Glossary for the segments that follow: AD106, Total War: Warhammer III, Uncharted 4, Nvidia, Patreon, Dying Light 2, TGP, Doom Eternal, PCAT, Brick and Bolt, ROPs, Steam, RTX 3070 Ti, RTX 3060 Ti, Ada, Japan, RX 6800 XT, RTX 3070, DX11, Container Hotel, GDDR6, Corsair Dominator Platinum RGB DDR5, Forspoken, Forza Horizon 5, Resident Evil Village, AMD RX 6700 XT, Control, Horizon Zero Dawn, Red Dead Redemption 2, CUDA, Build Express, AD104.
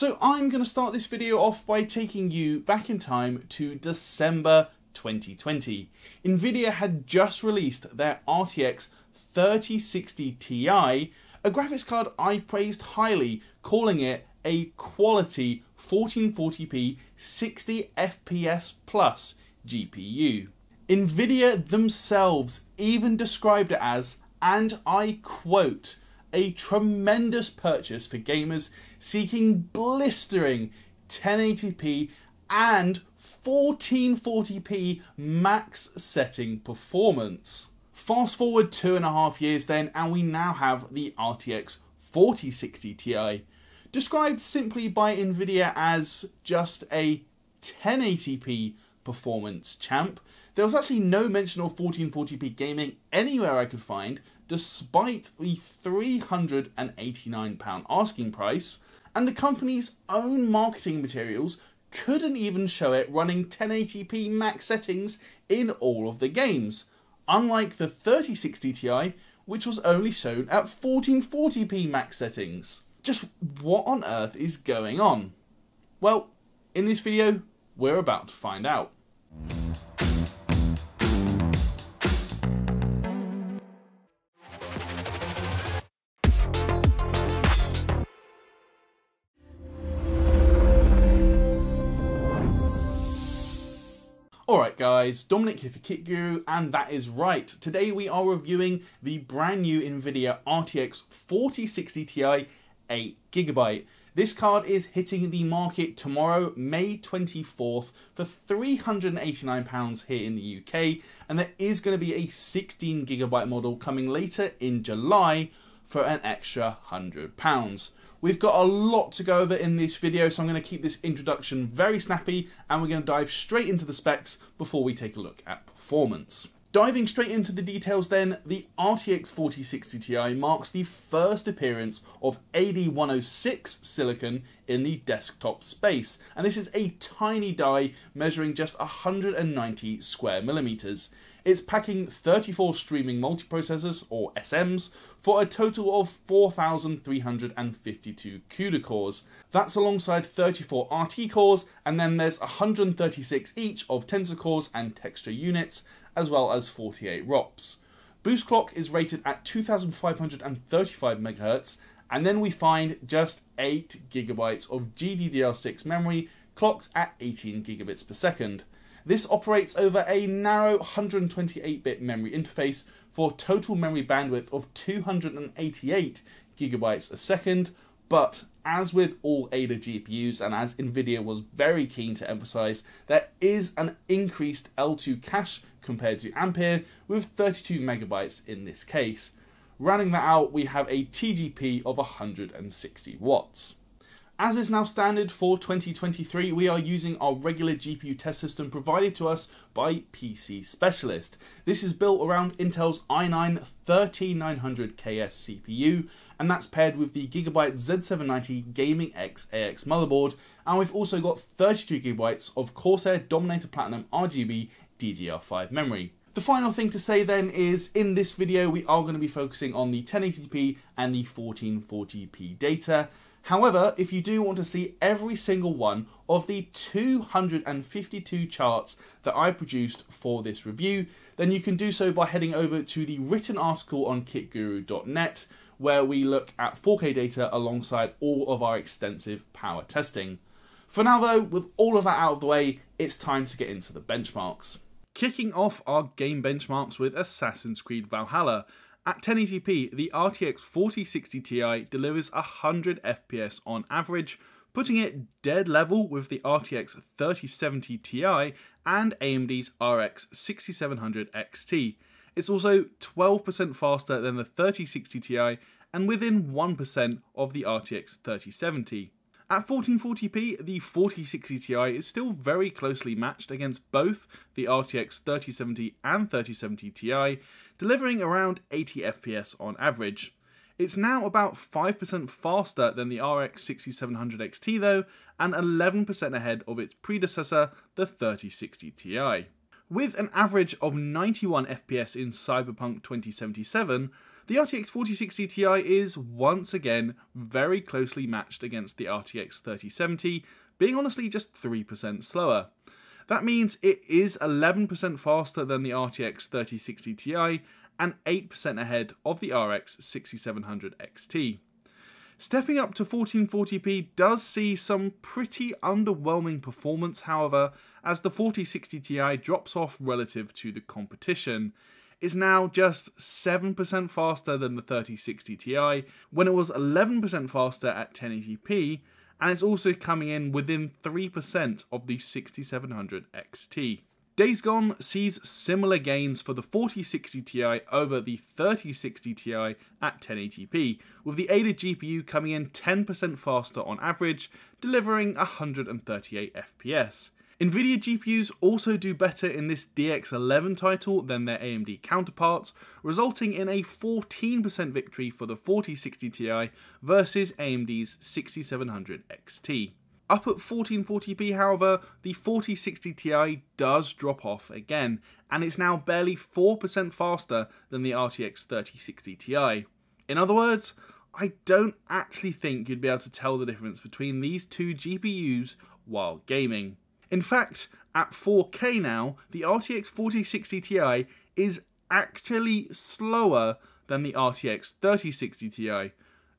So I'm going to start this video off by taking you back in time to December 2020. Nvidia had just released their RTX 3060 Ti, a graphics card I praised highly, calling it a quality 1440p 60fps plus GPU. Nvidia themselves even described it as, and I quote, a tremendous purchase for gamers seeking blistering 1080p and 1440p max setting performance. Fast forward 2.5 years then, and we now have the RTX 4060 Ti, described simply by Nvidia as just a 1080p performance champ. There was actually no mention of 1440p gaming anywhere I could find, despite the £389 asking price, and the company's own marketing materials couldn't even show it running 1080p max settings in all of the games, unlike the 3060 Ti, which was only shown at 1440p max settings. Just what on earth is going on? Well, in this video, we're about to find out. Alright guys, Dominic here for KitGuru, and that is right. Today we are reviewing the brand new Nvidia RTX 4060 Ti 8GB. This card is hitting the market tomorrow, May 24th, for £389 here in the UK, and there is going to be a 16GB model coming later in July for an extra £100. We've got a lot to go over in this video, so I'm going to keep this introduction very snappy, and we're going to dive straight into the specs before we take a look at performance. Diving straight into the details then, the RTX 4060 Ti marks the first appearance of AD106 silicon in the desktop space, and this is a tiny die measuring just 190 square millimeters. It's packing 34 streaming multiprocessors, or SMs, for a total of 4,352 CUDA cores. That's alongside 34 RT cores, and then there's 136 each of tensor cores and texture units, as well as 48 ROPs. Boost clock is rated at 2,535 MHz, and then we find just 8 GB of GDDR6 memory, clocked at 18 gigabits per second. This operates over a narrow 128-bit memory interface for total memory bandwidth of 288 gigabytes a second, but as with all Ada GPUs, and as Nvidia was very keen to emphasize, there is an increased L2 cache compared to Ampere, with 32 megabytes in this case. Rounding that out, we have a TGP of 160 watts. As is now standard for 2023, we are using our regular GPU test system provided to us by PC Specialist. This is built around Intel's i9-13900KS CPU, and that's paired with the Gigabyte Z790 Gaming X AX motherboard, and we've also got 32GB of Corsair Dominator Platinum RGB DDR5 memory. The final thing to say then is, in this video we are going to be focusing on the 1080p and the 1440p data. However, if you do want to see every single one of the 252 charts that I produced for this review, then you can do so by heading over to the written article on kitguru.net, where we look at 4K data alongside all of our extensive power testing. For now though, with all of that out of the way, it's time to get into the benchmarks. Kicking off our game benchmarks with Assassin's Creed Valhalla. At 1080p, the RTX 4060 Ti delivers 100 FPS on average, putting it dead level with the RTX 3070 Ti and AMD's RX 6700 XT. It's also 12% faster than the 3060 Ti and within 1% of the RTX 3070. At 1440p, the 4060 Ti is still very closely matched against both the RTX 3070 and 3070 Ti, delivering around 80 FPS on average. It's now about 5% faster than the RX 6700 XT though, and 11% ahead of its predecessor, the 3060 Ti. With an average of 91 FPS in Cyberpunk 2077, The RTX 4060 Ti is once again very closely matched against the RTX 3070, being honestly just 3% slower. That means it is 11% faster than the RTX 3060 Ti and 8% ahead of the RX 6700 XT. Stepping up to 1440p does see some pretty underwhelming performance, however, as the 4060 Ti drops off relative to the competition. It's now just 7% faster than the 3060 Ti, when it was 11% faster at 1080p, and it's also coming in within 3% of the 6700 XT. Days Gone sees similar gains for the 4060 Ti over the 3060 Ti at 1080p, with the Ada GPU coming in 10% faster on average, delivering 138 FPS. Nvidia GPUs also do better in this DX11 title than their AMD counterparts, resulting in a 14% victory for the 4060 Ti versus AMD's 6700 XT. Up at 1440p, however, the 4060 Ti does drop off again, and it's now barely 4% faster than the RTX 3060 Ti. In other words, I don't actually think you'd be able to tell the difference between these two GPUs while gaming. In fact, at 4K now, the RTX 4060 Ti is actually slower than the RTX 3060 Ti.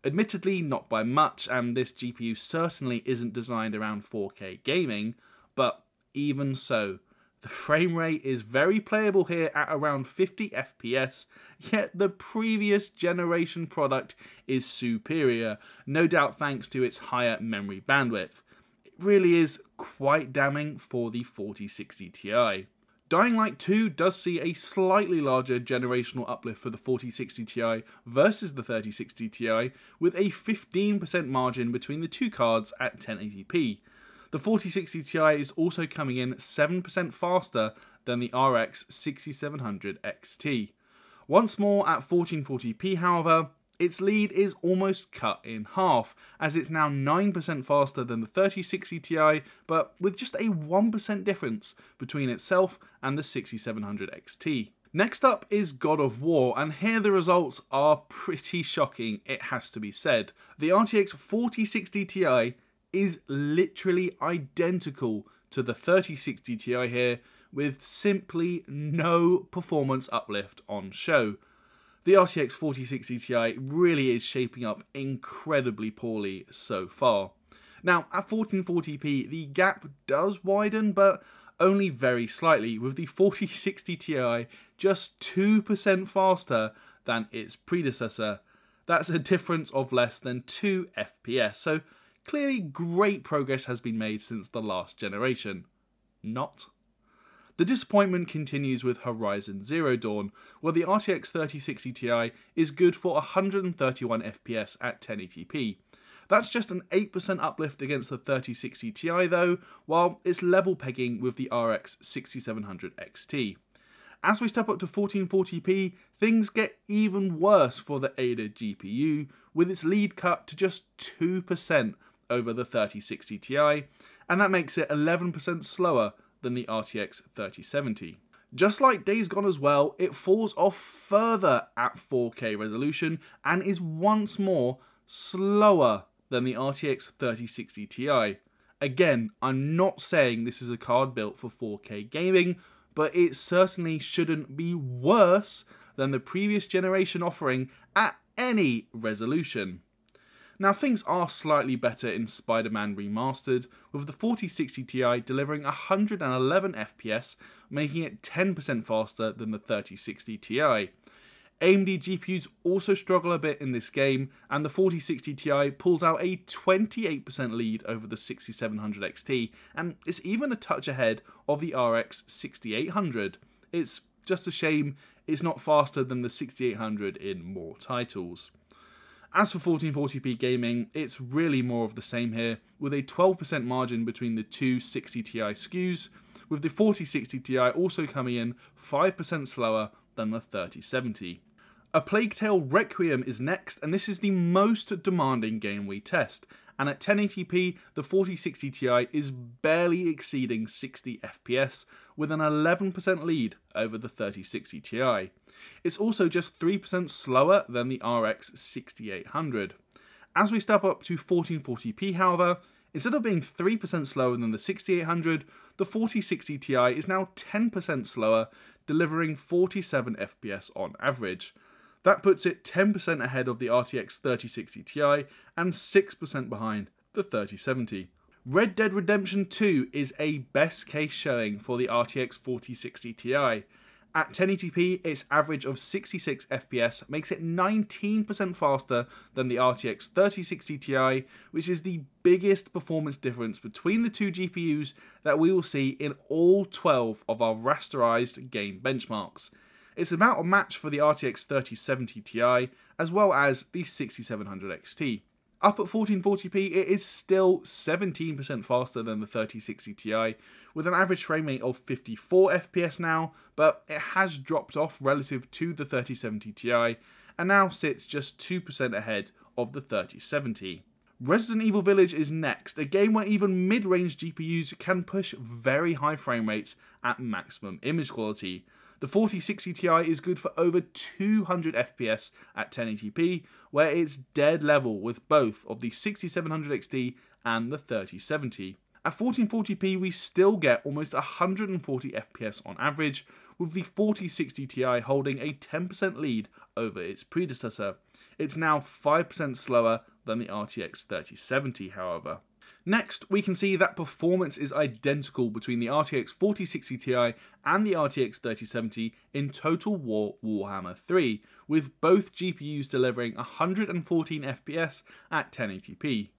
Admittedly, not by much, and this GPU certainly isn't designed around 4K gaming, but even so, the frame rate is very playable here at around 50 FPS, yet the previous generation product is superior, no doubt thanks to its higher memory bandwidth. It really is quite damning for the 4060 Ti. Dying Light 2 does see a slightly larger generational uplift for the 4060 Ti versus the 3060 Ti, with a 15% margin between the two cards at 1080p. The 4060 Ti is also coming in 7% faster than the RX 6700 XT. Once more at 1440p, however, its lead is almost cut in half, as it's now 9% faster than the 3060 Ti, but with just a 1% difference between itself and the 6700 XT. Next up is God of War, and here the results are pretty shocking, it has to be said. The RTX 4060 Ti is literally identical to the 3060 Ti here, with simply no performance uplift on show. The RTX 4060 Ti really is shaping up incredibly poorly so far. Now, at 1440p, the gap does widen, but only very slightly, with the 4060 Ti just 2% faster than its predecessor. That's a difference of less than 2 FPS, so clearly great progress has been made since the last generation. Not. The disappointment continues with Horizon Zero Dawn, where the RTX 3060 Ti is good for 131 FPS at 1080p. That's just an 8% uplift against the 3060 Ti though, while it's level pegging with the RX 6700 XT. As we step up to 1440p, things get even worse for the Ada GPU, with its lead cut to just 2% over the 3060 Ti, and that makes it 11% slower than the RTX 3070. Just like Days Gone as well, it falls off further at 4K resolution and is once more slower than the RTX 3060 Ti. Again, I'm not saying this is a card built for 4K gaming, but it certainly shouldn't be worse than the previous generation offering at any resolution. Now, things are slightly better in Spider-Man Remastered, with the 4060 Ti delivering 111 FPS, making it 10% faster than the 3060 Ti. AMD GPUs also struggle a bit in this game, and the 4060 Ti pulls out a 28% lead over the 6700 XT, and is even a touch ahead of the RX 6800. It's just a shame it's not faster than the 6800 in more titles. As for 1440p gaming, it's really more of the same here, with a 12% margin between the two 60 Ti SKUs, with the 4060 Ti also coming in 5% slower than the 3070. A Plague Tale Requiem is next, and this is the most demanding game we test, and at 1080p, the 4060 Ti is barely exceeding 60 FPS, with an 11% lead over the 3060 Ti. It's also just 3% slower than the RX 6800. As we step up to 1440p, however, instead of being 3% slower than the 6800, the 4060 Ti is now 10% slower, delivering 47 FPS on average. That puts it 10% ahead of the RTX 3060 Ti and 6% behind the 3070. Red Dead Redemption 2 is a best case showing for the RTX 4060 Ti. At 1080p, its average of 66 FPS makes it 19% faster than the RTX 3060 Ti, which is the biggest performance difference between the two GPUs that we will see in all 12 of our rasterized game benchmarks. It's about a match for the RTX 3070 Ti, as well as the 6700 XT. Up at 1440p, it is still 17% faster than the 3060 Ti, with an average frame rate of 54 FPS now, but it has dropped off relative to the 3070 Ti, and now sits just 2% ahead of the 3070. Resident Evil Village is next, a game where even mid-range GPUs can push very high frame rates at maximum image quality. The 4060 Ti is good for over 200 FPS at 1080p, where it's dead level with both of the 6700 XT and the 3070. At 1440p, we still get almost 140 FPS on average, with the 4060 Ti holding a 10% lead over its predecessor. It's now 5% slower than the RTX 3070, however. Next, we can see that performance is identical between the RTX 4060 Ti and the RTX 3070 in Total War Warhammer 3, with both GPUs delivering 114 FPS at 1080p.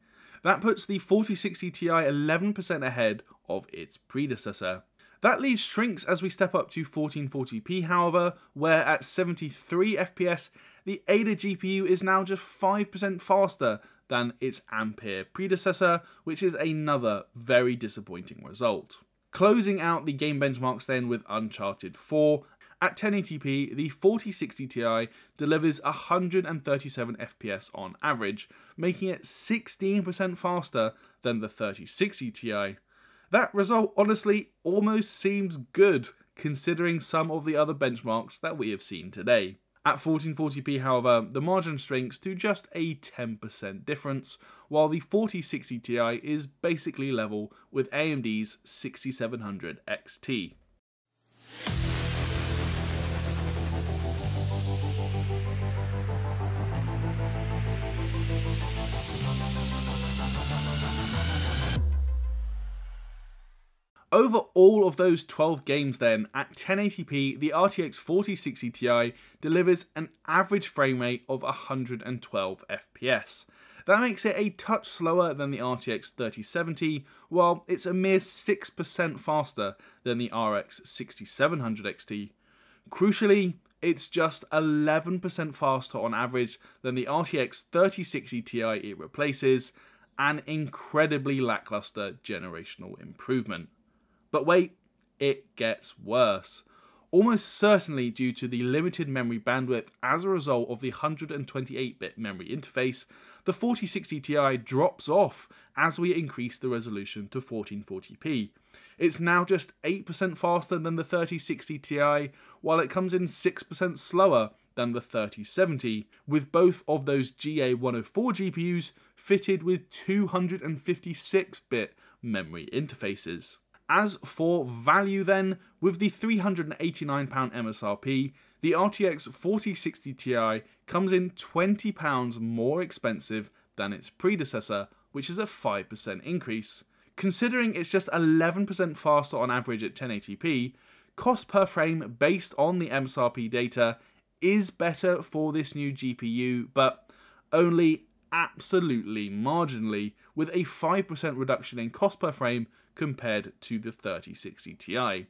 That puts the 4060 Ti 11% ahead of its predecessor. That lead shrinks as we step up to 1440p, however, where at 73 FPS, the Ada GPU is now just 5% faster than its Ampere predecessor, which is another very disappointing result. Closing out the game benchmarks then with Uncharted 4, at 1080p, the 4060 Ti delivers 137 FPS on average, making it 16% faster than the 3060 Ti. That result honestly almost seems good, considering some of the other benchmarks that we have seen today. At 1440p, however, the margin shrinks to just a 10% difference, while the 4060 Ti is basically level with AMD's 6700 XT. Over all of those 12 games then, at 1080p, the RTX 4060 Ti delivers an average frame rate of 112 FPS. That makes it a touch slower than the RTX 3070, while it's a mere 6% faster than the RX 6700 XT. Crucially, it's just 11% faster on average than the RTX 3060 Ti it replaces, an incredibly lackluster generational improvement. But wait, it gets worse. Almost certainly due to the limited memory bandwidth as a result of the 128-bit memory interface, the 4060 Ti drops off as we increase the resolution to 1440p. It's now just 8% faster than the 3060 Ti, while it comes in 6% slower than the 3070, with both of those GA104 GPUs fitted with 256-bit memory interfaces. As for value then, with the £389 MSRP, the RTX 4060 Ti comes in £20 more expensive than its predecessor, which is a 5% increase. Considering it's just 11% faster on average at 1080p, cost per frame based on the MSRP data is better for this new GPU, but only absolutely marginally, with a 5% reduction in cost per frame compared to the 3060 Ti.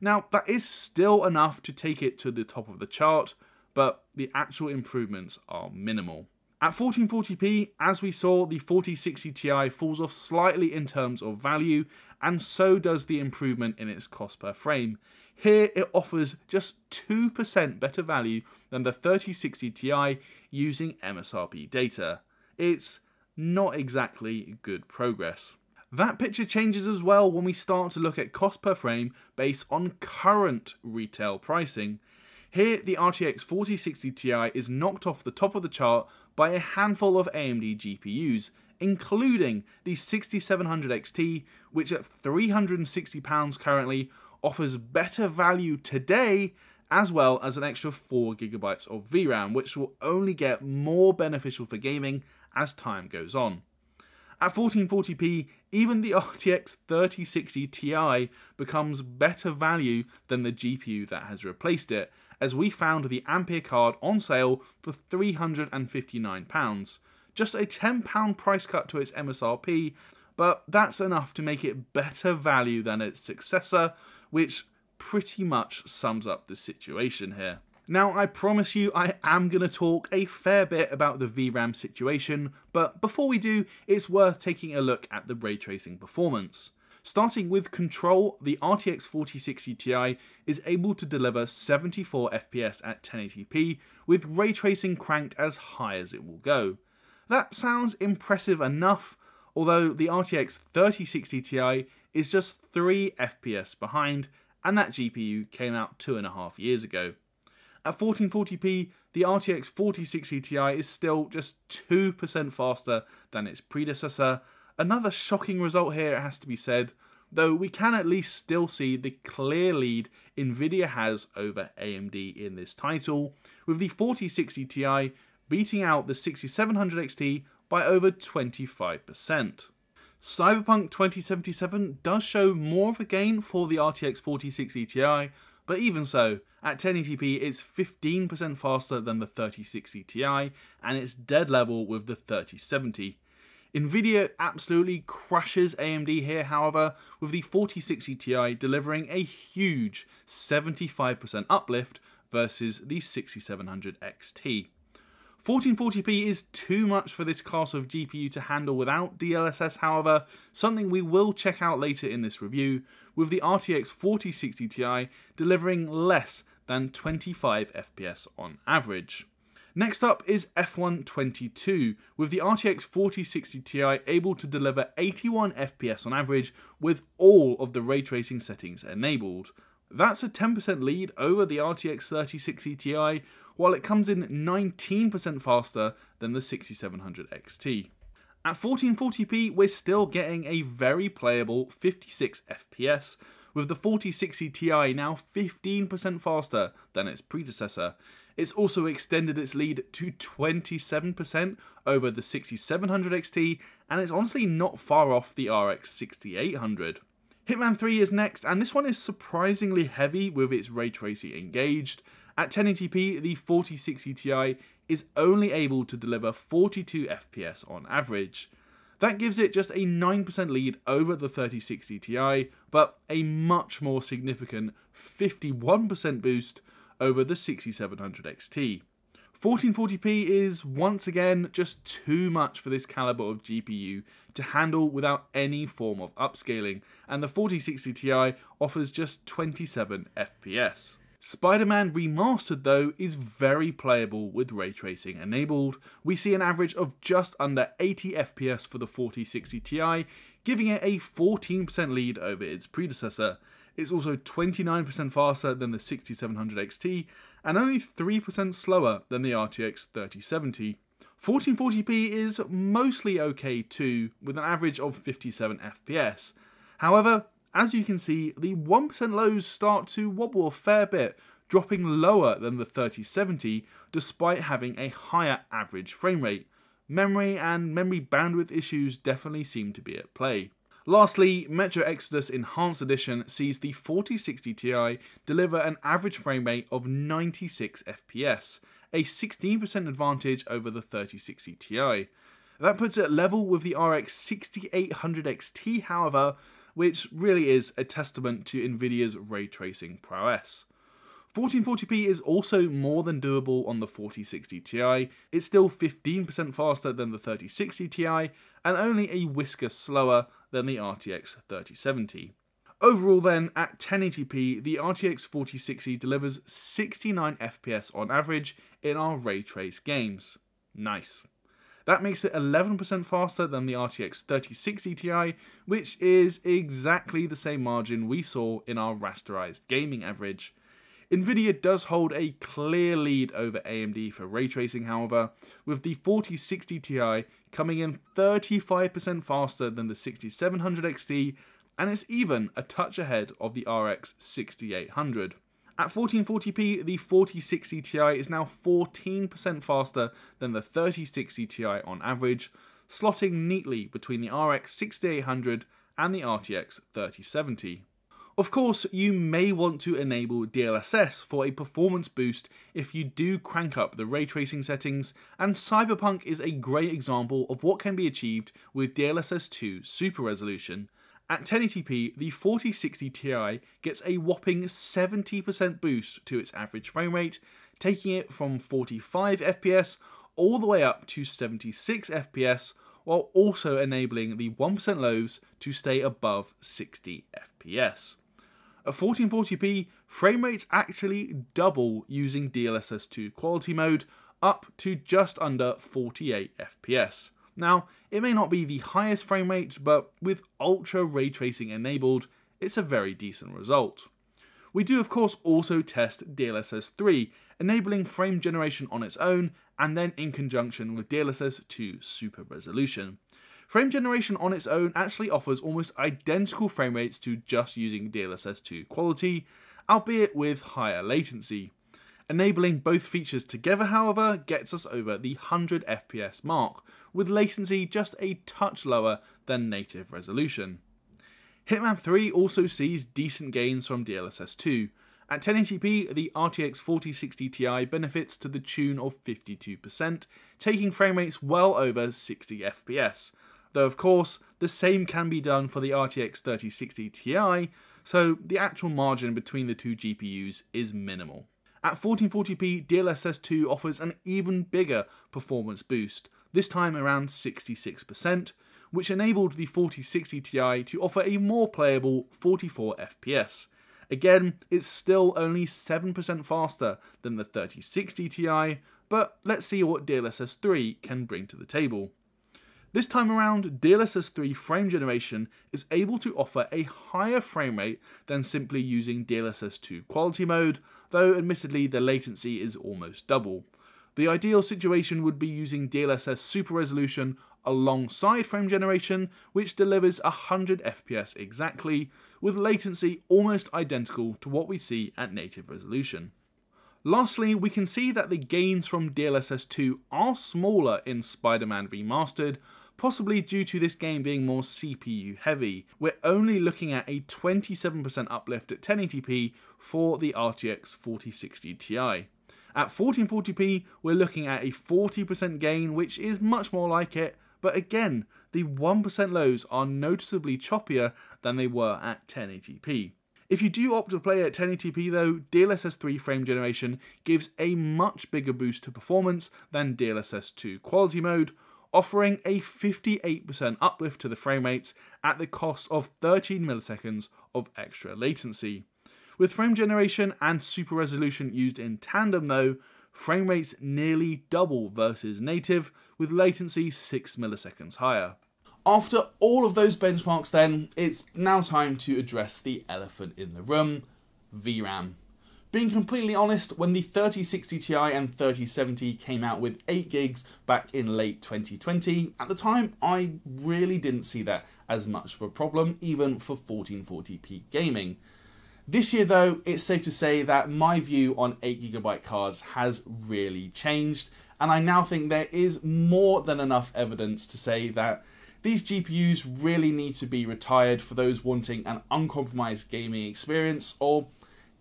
Now, that is still enough to take it to the top of the chart, but the actual improvements are minimal. At 1440p, as we saw, the 4060 Ti falls off slightly in terms of value, and so does the improvement in its cost per frame. Here, it offers just 2% better value than the 3060 Ti using MSRP data. It's not exactly good progress. That picture changes as well when we start to look at cost per frame based on current retail pricing. Here, the RTX 4060 Ti is knocked off the top of the chart by a handful of AMD GPUs, including the 6700 XT, which at £360 currently offers better value today, as well as an extra 4GB of VRAM, which will only get more beneficial for gaming as time goes on. At 1440p, even the RTX 3060 Ti becomes better value than the GPU that has replaced it, as we found the Ampere card on sale for £359. Just a £10 price cut to its MSRP, but that's enough to make it better value than its successor, which pretty much sums up the situation here. Now, I promise you I am going to talk a fair bit about the VRAM situation, but before we do, it's worth taking a look at the ray tracing performance. Starting with control, the RTX 4060 Ti is able to deliver 74 FPS at 1080p, with ray tracing cranked as high as it will go. That sounds impressive enough, although the RTX 3060 Ti is just 3 FPS behind, and that GPU came out 2.5 years ago. At 1440p, the RTX 4060 Ti is still just 2% faster than its predecessor. Another shocking result here, it has to be said, though we can at least still see the clear lead Nvidia has over AMD in this title, with the 4060 Ti beating out the 6700 XT by over 25%. Cyberpunk 2077 does show more of a gain for the RTX 4060 Ti, but even so, at 1080p it's 15% faster than the 3060 Ti, and it's dead level with the 3070. Nvidia absolutely crushes AMD here, however, with the 4060 Ti delivering a huge 75% uplift versus the 6700 XT. 1440p is too much for this class of GPU to handle without DLSS, however, something we will check out later in this review, with the RTX 4060 Ti delivering less than 25 FPS on average. Next up is F122, with the RTX 4060 Ti able to deliver 81 FPS on average with all of the ray tracing settings enabled. That's a 10% lead over the RTX 3060 Ti, while it comes in 19% faster than the 6700 XT. At 1440p, we're still getting a very playable 56 FPS, with the 4060 Ti now 15% faster than its predecessor. It's also extended its lead to 27% over the 6700 XT, and it's honestly not far off the RX 6800. Hitman 3 is next, and this one is surprisingly heavy with its ray tracing engaged. At 1080p, the 4060 Ti is only able to deliver 42 FPS on average. That gives it just a 9% lead over the 3060 Ti, but a much more significant 51% boost over the 6700 XT. 1440p is once again just too much for this caliber of GPU to handle without any form of upscaling, and the 4060 Ti offers just 27 FPS. Spider-Man Remastered, though, is very playable with ray tracing enabled. We see an average of just under 80 FPS for the 4060 Ti, giving it a 14% lead over its predecessor. It's also 29% faster than the 6700 XT, and only 3% slower than the RTX 3070. 1440p is mostly okay too, with an average of 57 FPS. However, as you can see, the 1% lows start to wobble a fair bit, dropping lower than the 3070 despite having a higher average frame rate. Memory and memory bandwidth issues definitely seem to be at play. Lastly, Metro Exodus Enhanced Edition sees the 4060 Ti deliver an average frame rate of 96 FPS, a 16% advantage over the 3060 Ti. That puts it level with the RX 6800 XT, however, which really is a testament to Nvidia's ray tracing prowess. 1440p is also more than doable on the 4060 Ti. It's still 15% faster than the 3060 Ti, and only a whisker slower than the RTX 3070. Overall then, at 1080p, the RTX 4060 delivers 69 FPS on average in our ray trace games. Nice. That makes it 11% faster than the RTX 3060 Ti, which is exactly the same margin we saw in our rasterized gaming average. Nvidia does hold a clear lead over AMD for ray tracing, however, with the 4060 Ti coming in 35% faster than the 6700 XT, and it's even a touch ahead of the RX 6800. At 1440p, the 4060 Ti is now 14% faster than the 3060 Ti on average, slotting neatly between the RX 6800 and the RTX 3070. Of course, you may want to enable DLSS for a performance boost if you do crank up the ray tracing settings, and Cyberpunk is a great example of what can be achieved with DLSS 2 super resolution. At 1080p, the 4060 Ti gets a whopping 70% boost to its average frame rate, taking it from 45 FPS all the way up to 76 FPS, while also enabling the 1% lows to stay above 60 FPS. At 1440p, frame rates actually double using DLSS 2 quality mode, up to just under 48 FPS. Now, it may not be the highest frame rate, but with ultra ray tracing enabled, it's a very decent result. We do of course also test DLSS 3, enabling frame generation on its own and then in conjunction with DLSS 2 super resolution. Frame generation on its own actually offers almost identical frame rates to just using DLSS 2 quality, albeit with higher latency. Enabling both features together, however, gets us over the 100 FPS mark, with latency just a touch lower than native resolution. Hitman 3 also sees decent gains from DLSS 2. At 1080p, the RTX 4060 Ti benefits to the tune of 52%, taking frame rates well over 60 FPS. Though of course, the same can be done for the RTX 3060 Ti, so the actual margin between the two GPUs is minimal. At 1440p, DLSS 2 offers an even bigger performance boost, this time around 66%, which enabled the 4060 Ti to offer a more playable 44 FPS. Again, it's still only 7% faster than the 3060 Ti, but let's see what DLSS 3 can bring to the table. This time around, DLSS 3 frame generation is able to offer a higher frame rate than simply using DLSS 2 quality mode, though admittedly the latency is almost double. The ideal situation would be using DLSS super resolution alongside frame generation, which delivers 100 FPS exactly, with latency almost identical to what we see at native resolution. Lastly, we can see that the gains from DLSS 2 are smaller in Spider-Man Remastered, possibly due to this game being more CPU heavy. We're only looking at a 27% uplift at 1080p for the RTX 4060 Ti. At 1440p, we're looking at a 40% gain, which is much more like it, but again, the 1% lows are noticeably choppier than they were at 1080p. If you do opt to play at 1080p though, DLSS 3 frame generation gives a much bigger boost to performance than DLSS 2 quality mode, offering a 58% uplift to the frame rates at the cost of 13 milliseconds of extra latency. With frame generation and super resolution used in tandem though, frame rates nearly double versus native, with latency 6 milliseconds higher. After all of those benchmarks then, it's now time to address the elephant in the room, VRAM. Being completely honest, when the 3060 Ti and 3070 came out with 8GB back in late 2020, at the time I really didn't see that as much of a problem, even for 1440p gaming. This year though, it's safe to say that my view on 8GB cards has really changed, and I now think there is more than enough evidence to say that these GPUs really need to be retired for those wanting an uncompromised gaming experience, or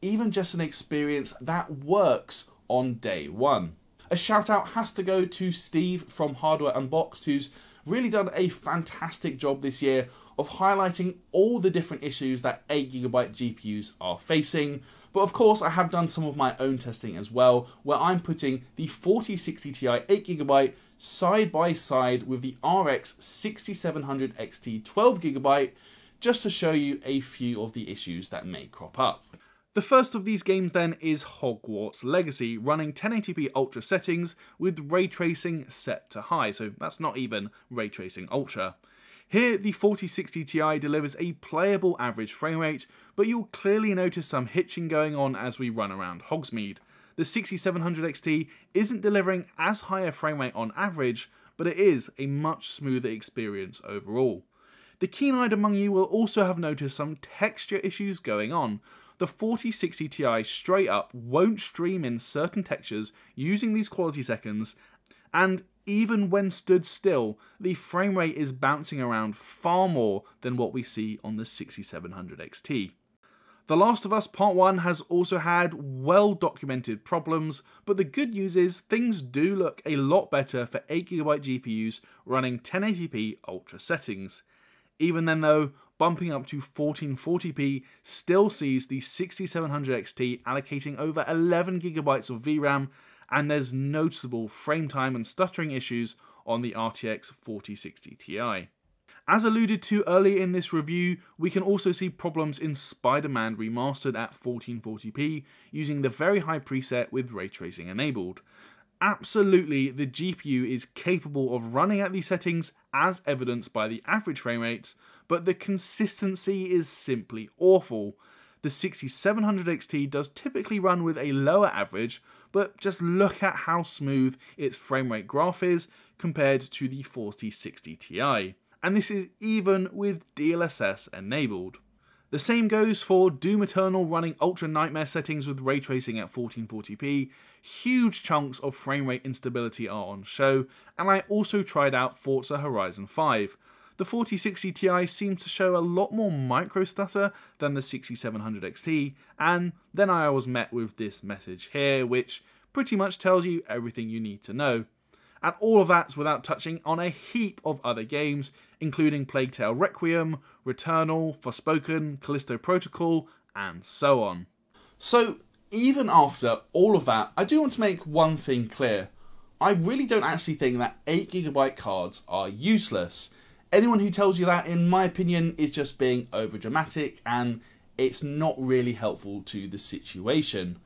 even just an experience that works on day one. A shout out has to go to Steve from Hardware Unboxed, who's really done a fantastic job this year of highlighting all the different issues that 8GB GPUs are facing. But of course, I have done some of my own testing as well, where I'm putting the 4060 Ti 8GB side by side with the RX 6700 XT 12GB, just to show you a few of the issues that may crop up. The first of these games then is Hogwarts Legacy, running 1080p Ultra settings with ray tracing set to high, so that's not even ray tracing ultra. Here the 4060 Ti delivers a playable average frame rate, but you'll clearly notice some hitching going on as we run around Hogsmeade. The 6700 XT isn't delivering as high a frame rate on average, but it is a much smoother experience overall. The keen-eyed among you will also have noticed some texture issues going on. The 4060 Ti straight up won't stream in certain textures using these quality seconds, and even when stood still, the frame rate is bouncing around far more than what we see on the 6700 XT. The Last of Us Part 1 has also had well-documented problems, but the good news is things do look a lot better for 8GB GPUs running 1080p Ultra settings. Even then though, bumping up to 1440p still sees the 6700 XT allocating over 11GB of VRAM, and there's noticeable frame time and stuttering issues on the RTX 4060 Ti. As alluded to earlier in this review, we can also see problems in Spider-Man Remastered at 1440p using the very high preset with ray tracing enabled. Absolutely, the GPU is capable of running at these settings as evidenced by the average frame rates, but the consistency is simply awful. The 6700 XT does typically run with a lower average, but just look at how smooth its frame rate graph is compared to the 4060 Ti. And this is even with DLSS enabled. The same goes for Doom Eternal running Ultra Nightmare settings with ray tracing at 1440p. Huge chunks of frame rate instability are on show, and I also tried out Forza Horizon 5. The 4060 Ti seems to show a lot more micro stutter than the 6700 XT, and then I was met with this message here, which pretty much tells you everything you need to know. And all of that's without touching on a heap of other games, including Plague Tale Requiem, Returnal, Forspoken, Callisto Protocol, and so on. So, even after all of that, I do want to make one thing clear. I really don't actually think that 8GB cards are useless. Anyone who tells you that, in my opinion, is just being overdramatic, and it's not really helpful to the situation.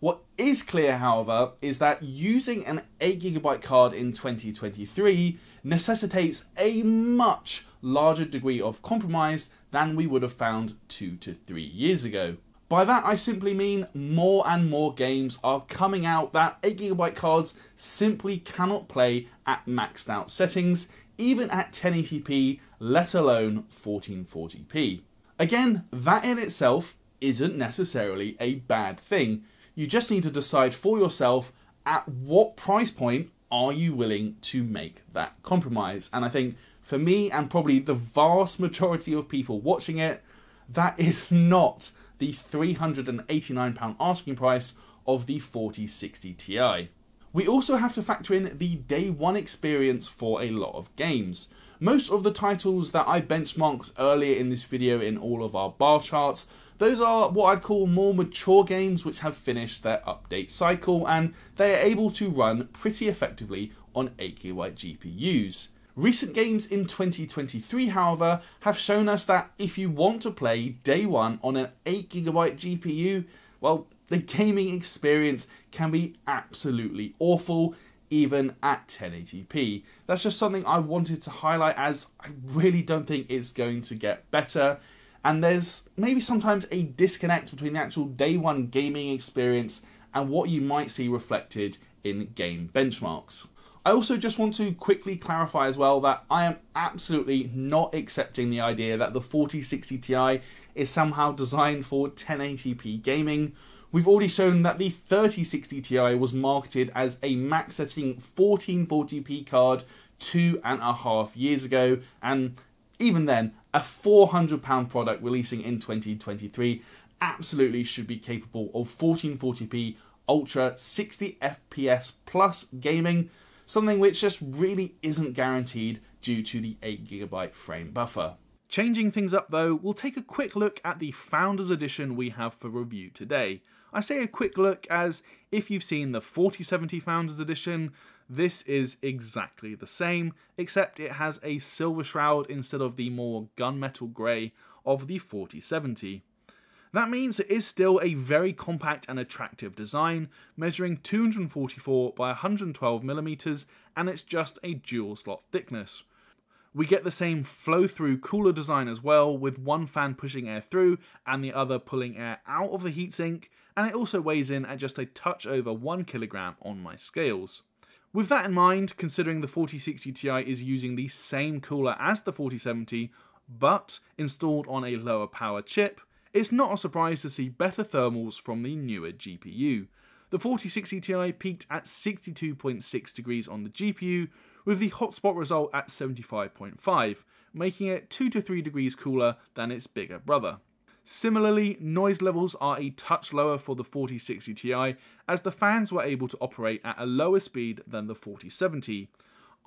What is clear, however, is that using an 8GB card in 2023 necessitates a much larger degree of compromise than we would have found 2 to 3 years ago. By that I simply mean more and more games are coming out that 8GB cards simply cannot play at maxed out settings, even at 1080p, let alone 1440p. Again, that in itself isn't necessarily a bad thing. You just need to decide for yourself at what price point are you willing to make that compromise. And I think for me, and probably the vast majority of people watching it, that is not the £389 asking price of the 4060 Ti. We also have to factor in the day one experience for a lot of games. Most of the titles that I benchmarked earlier in this video in all of our bar charts, those are what I'd call more mature games which have finished their update cycle, and they are able to run pretty effectively on 8GB GPUs. Recent games in 2023, however, have shown us that if you want to play day one on an 8GB GPU, well, the gaming experience can be absolutely awful, even at 1080p. That's just something I wanted to highlight, as I really don't think it's going to get better. And there's maybe sometimes a disconnect between the actual day one gaming experience and what you might see reflected in game benchmarks. I also just want to quickly clarify as well that I am absolutely not accepting the idea that the 4060 Ti is somehow designed for 1080p gaming. We've already shown that the 3060 Ti was marketed as a max setting 1440p card 2.5 years ago, and even then, a £400 product releasing in 2023 absolutely should be capable of 1440p ultra 60fps plus gaming, something which just really isn't guaranteed due to the 8GB frame buffer. Changing things up though, we'll take a quick look at the Founders Edition we have for review today. I say a quick look as if you've seen the 4070 Founders Edition, this is exactly the same, except it has a silver shroud instead of the more gunmetal grey of the 4070. That means it is still a very compact and attractive design, measuring 244 by 112 millimeters, and it's just a dual slot thickness. We get the same flow-through cooler design as well, with one fan pushing air through and the other pulling air out of the heatsink, and it also weighs in at just a touch over 1 kilogram on my scales. With that in mind, considering the 4060 Ti is using the same cooler as the 4070, but installed on a lower power chip, it's not a surprise to see better thermals from the newer GPU. The 4060 Ti peaked at 62.6 degrees on the GPU, with the hotspot result at 75.5, making it 2 to 3 degrees cooler than its bigger brother. Similarly, noise levels are a touch lower for the 4060 Ti, as the fans were able to operate at a lower speed than the 4070.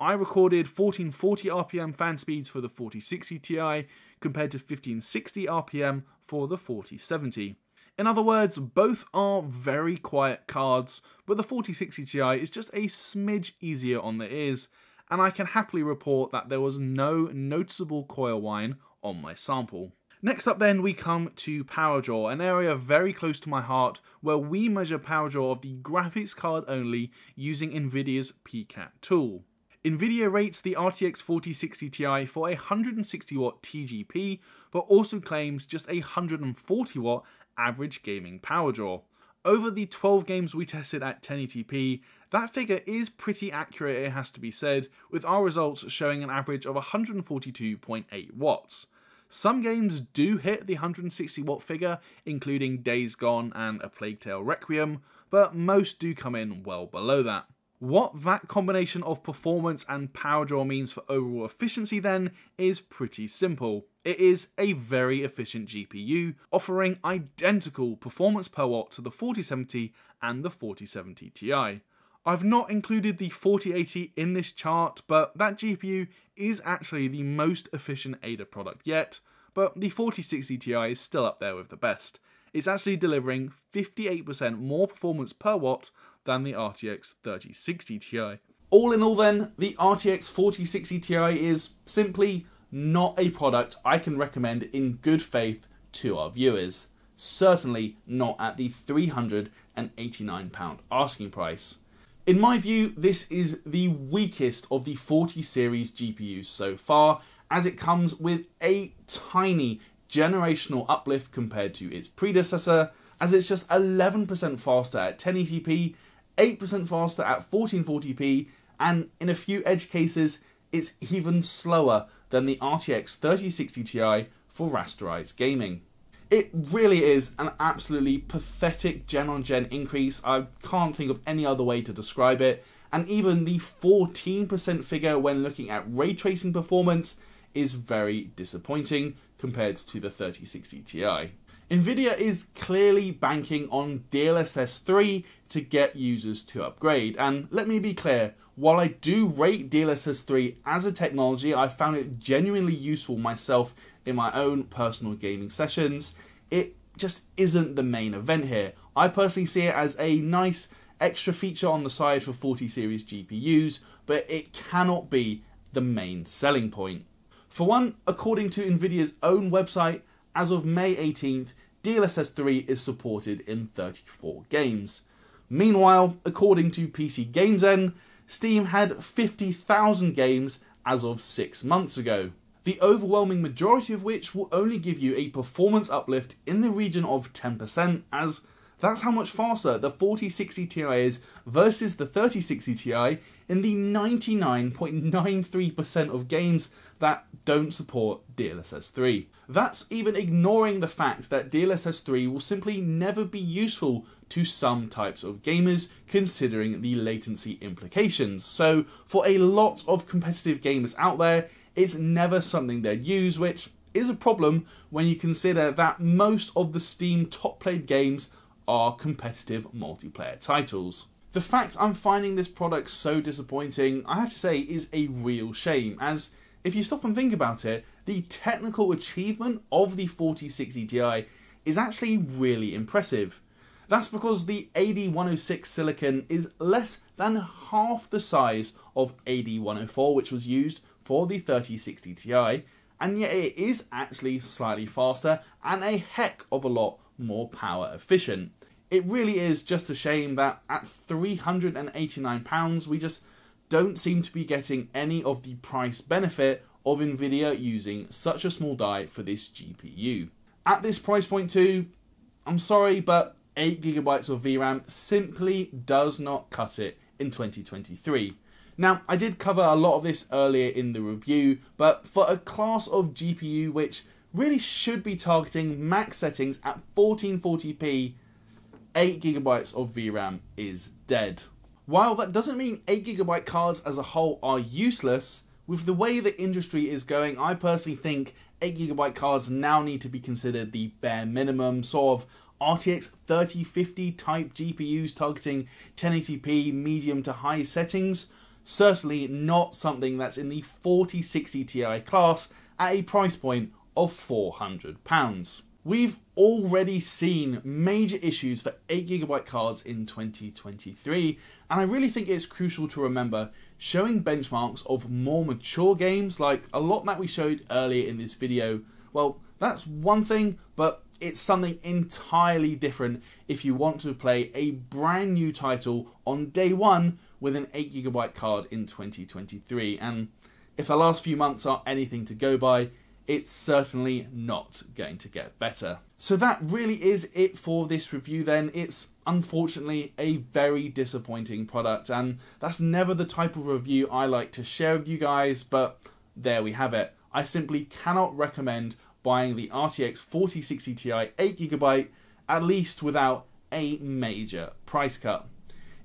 I recorded 1440 RPM fan speeds for the 4060 Ti compared to 1560 RPM for the 4070. In other words, both are very quiet cards, but the 4060 Ti is just a smidge easier on the ears, and I can happily report that there was no noticeable coil whine on my sample. Next up then, we come to power draw, an area very close to my heart where we measure power draw of the graphics card only using Nvidia's PCAT tool. Nvidia rates the RTX 4060 Ti for a 160W TGP, but also claims just a 140W average gaming power draw. Over the 12 games we tested at 1080p, that figure is pretty accurate, it has to be said, with our results showing an average of 142.8 watts. Some games do hit the 160W figure, including Days Gone and A Plague Tale Requiem, but most do come in well below that. What that combination of performance and power draw means for overall efficiency then is pretty simple. It is a very efficient GPU, offering identical performance per watt to the 4070 and the 4070 Ti. I've not included the 4080 in this chart, but that GPU is actually the most efficient Ada product yet, but the 4060 Ti is still up there with the best. It's actually delivering 58% more performance per watt than the RTX 3060 Ti. All in all then, the RTX 4060 Ti is simply not a product I can recommend in good faith to our viewers. Certainly not at the £389 asking price. In my view, this is the weakest of the 40 series GPUs so far, as it comes with a tiny generational uplift compared to its predecessor, as it's just 11% faster at 1080p, 8% faster at 1440p, and in a few edge cases, it's even slower than the RTX 3060 Ti for rasterized gaming. It really is an absolutely pathetic gen-on-gen increase. I can't think of any other way to describe it, and even the 14% figure when looking at ray tracing performance is very disappointing compared to the 3060 Ti. Nvidia is clearly banking on DLSS 3 to get users to upgrade, and let me be clear, while I do rate DLSS 3 as a technology, I found it genuinely useful myself in my own personal gaming sessions, it just isn't the main event here. I personally see it as a nice extra feature on the side for 40 series GPUs, but it cannot be the main selling point. For one, according to Nvidia's own website, as of May 18th, DLSS 3 is supported in 34 games. Meanwhile, according to PC Games End, Steam had 50,000 games as of 6 months ago, the overwhelming majority of which will only give you a performance uplift in the region of 10%, as that's how much faster the 4060 Ti is versus the 3060 Ti in the 99.93% of games that don't support DLSS 3. That's even ignoring the fact that DLSS 3 will simply never be useful to some types of gamers, considering the latency implications. So for a lot of competitive gamers out there, it's never something they'd use, which is a problem when you consider that most of the Steam top played games are competitive multiplayer titles. The fact I'm finding this product so disappointing, I have to say, is a real shame, as if you stop and think about it, the technical achievement of the 4060 Ti is actually really impressive. That's because the AD106 silicon is less than half the size of AD104, which was used for the 3060 Ti, and yet it is actually slightly faster and a heck of a lot more power efficient. It really is just a shame that at £389 we just don't seem to be getting any of the price benefit of Nvidia using such a small die for this GPU. At this price point too, I'm sorry, but 8GB of VRAM simply does not cut it in 2023. Now, I did cover a lot of this earlier in the review, but for a class of GPU which really should be targeting max settings at 1440p, 8GB of VRAM is dead. While that doesn't mean 8GB cards as a whole are useless, with the way the industry is going, I personally think 8GB cards now need to be considered the bare minimum, sort of RTX 3050 type GPUs targeting 1080p medium to high settings. Certainly not something that's in the 4060 Ti class at a price point of £400. We've already seen major issues for 8GB cards in 2023, and I really think it's crucial to remember showing benchmarks of more mature games, like a lot that we showed earlier in this video. Well, that's one thing, but it's something entirely different if you want to play a brand new title on day one with an 8GB card in 2023, and if the last few months are anything to go by, it's certainly not going to get better. So that really is it for this review then. It's unfortunately a very disappointing product, and that's never the type of review I like to share with you guys, but there we have it. I simply cannot recommend buying the RTX 4060 Ti 8GB, at least without a major price cut.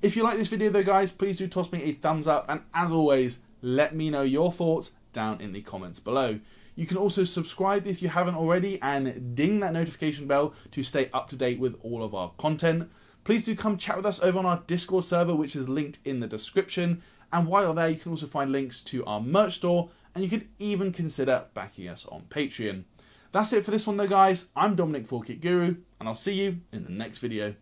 If you like this video though guys, please do toss me a thumbs up, and as always, let me know your thoughts down in the comments below. You can also subscribe if you haven't already and ding that notification bell to stay up to date with all of our content. Please do come chat with us over on our Discord server, which is linked in the description, and while you're there you can also find links to our merch store, and you could even consider backing us on Patreon. That's it for this one though guys, I'm Dominic for KitGuru, and I'll see you in the next video.